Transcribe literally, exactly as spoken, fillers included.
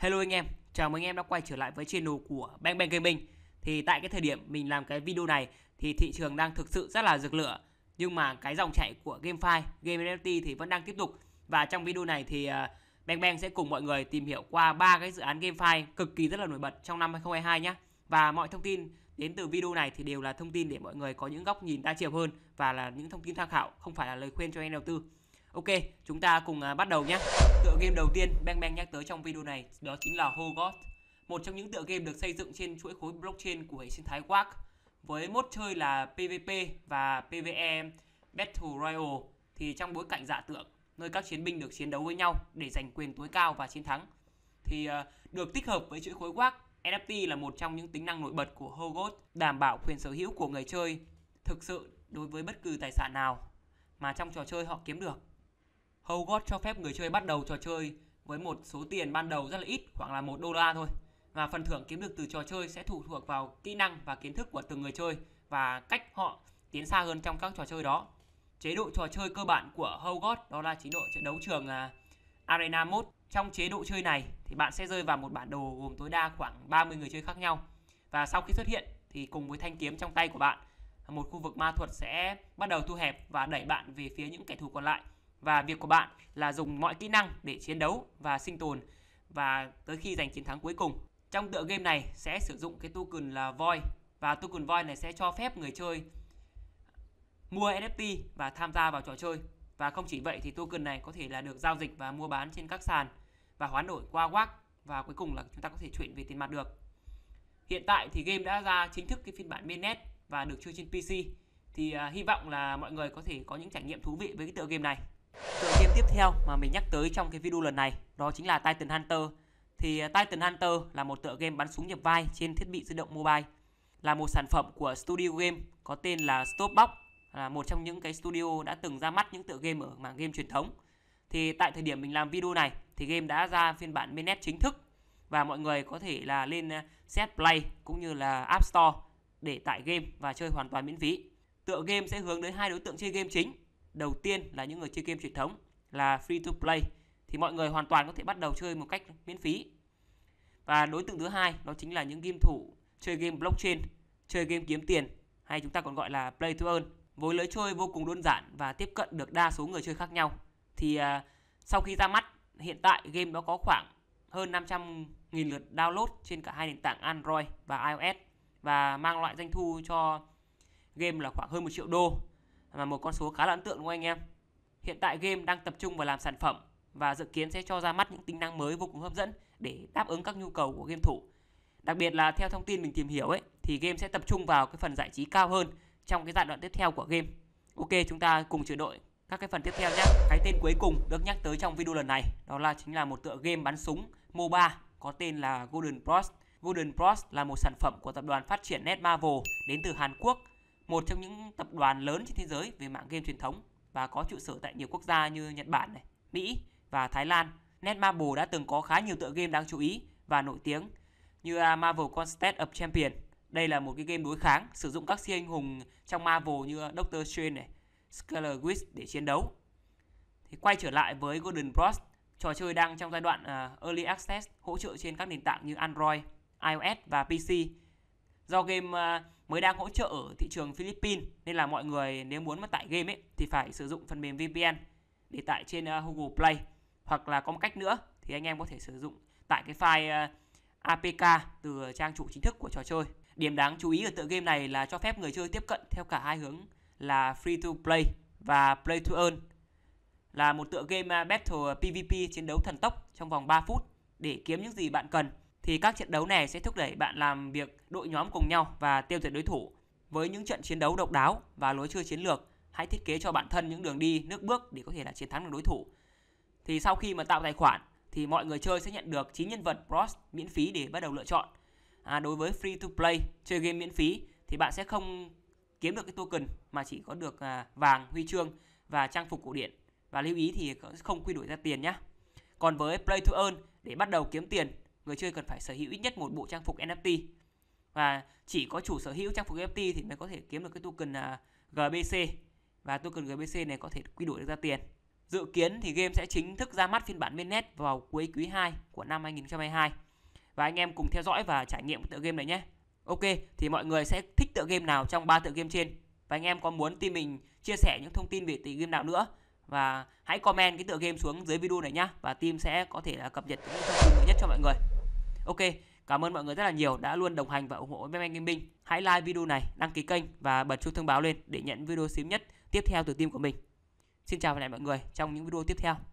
Hello anh em, chào mừng anh em đã quay trở lại với channel của BENG BENG Gaming. Thì tại cái thời điểm mình làm cái video này thì thị trường đang thực sự rất là rực lửa, nhưng mà cái dòng chảy của GameFi, game en ép tê thì vẫn đang tiếp tục. Và trong video này thì BENG BENG sẽ cùng mọi người tìm hiểu qua ba cái dự án GameFi cực kỳ rất là nổi bật trong năm hai không hai hai nhé. Và mọi thông tin đến từ video này thì đều là thông tin để mọi người có những góc nhìn đa chiều hơn và là những thông tin tham khảo, không phải là lời khuyên cho anh đầu tư. Ok, chúng ta cùng bắt đầu nhé. Tựa game đầu tiên Beng Beng nhắc tới trong video này đó chính là HodlGod, một trong những tựa game được xây dựng trên chuỗi khối blockchain của hệ sinh thái warc với mốt chơi là PvP và PvE Battle Royale, thì trong bối cảnh giả tưởng nơi các chiến binh được chiến đấu với nhau để giành quyền tối cao và chiến thắng. Thì được tích hợp với chuỗi khối warc, en ép tê là một trong những tính năng nổi bật của HodlGod, đảm bảo quyền sở hữu của người chơi thực sự đối với bất cứ tài sản nào mà trong trò chơi họ kiếm được. HodlGod cho phép người chơi bắt đầu trò chơi với một số tiền ban đầu rất là ít, khoảng là một đô la thôi. Và phần thưởng kiếm được từ trò chơi sẽ phụ thuộc vào kỹ năng và kiến thức của từng người chơi và cách họ tiến xa hơn trong các trò chơi đó. Chế độ trò chơi cơ bản của HodlGod đó là chế độ trận đấu trường Arena Mode. Trong chế độ chơi này thì bạn sẽ rơi vào một bản đồ gồm tối đa khoảng ba mươi người chơi khác nhau. Và sau khi xuất hiện thì cùng với thanh kiếm trong tay của bạn, một khu vực ma thuật sẽ bắt đầu thu hẹp và đẩy bạn về phía những kẻ thù còn lại. Và việc của bạn là dùng mọi kỹ năng để chiến đấu và sinh tồn và tới khi giành chiến thắng cuối cùng. Trong tựa game này sẽ sử dụng cái token là Void, và token Void này sẽ cho phép người chơi mua en ép tê và tham gia vào trò chơi. Và không chỉ vậy thì token này có thể là được giao dịch và mua bán trên các sàn và hoán đổi qua warc, và cuối cùng là chúng ta có thể chuyển về tiền mặt được. Hiện tại thì game đã ra chính thức cái phiên bản mainnet và được chơi trên pê xê. Thì uh, hy vọng là mọi người có thể có những trải nghiệm thú vị với cái tựa game này. Tựa game tiếp theo mà mình nhắc tới trong cái video lần này đó chính là Titan Hunter. Thì Titan Hunter là một tựa game bắn súng nhập vai trên thiết bị di động mobile, là một sản phẩm của studio game có tên là Stopbox, là một trong những cái studio đã từng ra mắt những tựa game ở mảng game truyền thống. Thì tại thời điểm mình làm video này thì game đã ra phiên bản mainnet chính thức, và mọi người có thể là lên set play cũng như là App Store để tải game và chơi hoàn toàn miễn phí. Tựa game sẽ hướng đến hai đối tượng chơi game chính. Đầu tiên là những người chơi game truyền thống là free to play, thì mọi người hoàn toàn có thể bắt đầu chơi một cách miễn phí. Và đối tượng thứ hai đó chính là những game thủ chơi game blockchain, chơi game kiếm tiền, hay chúng ta còn gọi là play to earn. Với lối chơi vô cùng đơn giản và tiếp cận được đa số người chơi khác nhau. Thì uh, sau khi ra mắt, hiện tại game đó có khoảng hơn năm trăm nghìn lượt download trên cả hai nền tảng Android và iOS, và mang lại doanh thu cho game là khoảng hơn một triệu đô, là một con số khá là ấn tượng đúng không anh em? Hiện tại game đang tập trung vào làm sản phẩm và dự kiến sẽ cho ra mắt những tính năng mới vô cùng hấp dẫn để đáp ứng các nhu cầu của game thủ. Đặc biệt là theo thông tin mình tìm hiểu ấy, thì game sẽ tập trung vào cái phần giải trí cao hơn trong cái giai đoạn tiếp theo của game. Ok, chúng ta cùng chờ đợi các cái phần tiếp theo nhé. Cái tên cuối cùng được nhắc tới trong video lần này đó là chính là một tựa game bắn súng MOBA có tên là Golden Bros. Golden Bros là một sản phẩm của tập đoàn phát triển Netmarble đến từ Hàn Quốc, một trong những tập đoàn lớn trên thế giới về mạng game truyền thống và có trụ sở tại nhiều quốc gia như Nhật Bản, này, Mỹ và Thái Lan. Netmarble đã từng có khá nhiều tựa game đáng chú ý và nổi tiếng như Marvel Contest of Champions. Đây là một cái game đối kháng sử dụng các siêu anh hùng trong Marvel như Doctor Strange, này, Scarlet Witch để chiến đấu. Thì quay trở lại với Golden Bros, trò chơi đang trong giai đoạn uh, Early Access, hỗ trợ trên các nền tảng như Android, iOS và pê xê. Do game uh, mới đang hỗ trợ ở thị trường Philippines, nên là mọi người nếu muốn mà tải game ấy, thì phải sử dụng phần mềm vê pê en để tải trên uh, Google Play. Hoặc là có một cách nữa thì anh em có thể sử dụng tải cái file uh, a pê ca từ trang chủ chính thức của trò chơi. Điểm đáng chú ý ở tựa game này là cho phép người chơi tiếp cận theo cả hai hướng là Free to Play và Play to Earn. Là một tựa game uh, Battle pê vê pê chiến đấu thần tốc trong vòng ba phút để kiếm những gì bạn cần. Thì các trận đấu này sẽ thúc đẩy bạn làm việc đội nhóm cùng nhau và tiêu diệt đối thủ. Với những trận chiến đấu độc đáo và lối chơi chiến lược, hãy thiết kế cho bản thân những đường đi, nước bước để có thể là chiến thắng được đối thủ. Thì sau khi mà tạo tài khoản thì mọi người chơi sẽ nhận được chín nhân vật Bros miễn phí để bắt đầu lựa chọn. À, đối với free to play, chơi game miễn phí thì bạn sẽ không kiếm được cái token mà chỉ có được à, vàng, huy chương và trang phục cổ điển. Và lưu ý thì không quy đổi ra tiền nhé. Còn với play to earn, để bắt đầu kiếm tiền, người chơi cần phải sở hữu ít nhất một bộ trang phục en ép tê, và chỉ có chủ sở hữu trang phục en ép tê thì mới có thể kiếm được cái token uh, giê bê xê, và token giê bê xê này có thể quy đổi được ra tiền. Dự kiến thì game sẽ chính thức ra mắt phiên bản mainnet vào cuối quý hai của năm hai nghìn không trăm hai mươi hai. Và anh em cùng theo dõi và trải nghiệm tựa game này nhé. Ok, thì mọi người sẽ thích tựa game nào trong ba tựa game trên? Và anh em có muốn team mình chia sẻ những thông tin về tựa game nào nữa? Và hãy comment cái tựa game xuống dưới video này nhé. Và team sẽ có thể là cập nhật những thông tin mới nhất cho mọi người. Ok, cảm ơn mọi người rất là nhiều đã luôn đồng hành và ủng hộ BENG BENG Gaming. Hãy like video này, đăng ký kênh và bật chuông thông báo lên để nhận video sớm nhất tiếp theo từ team của mình. Xin chào và hẹn gặp lại mọi người trong những video tiếp theo.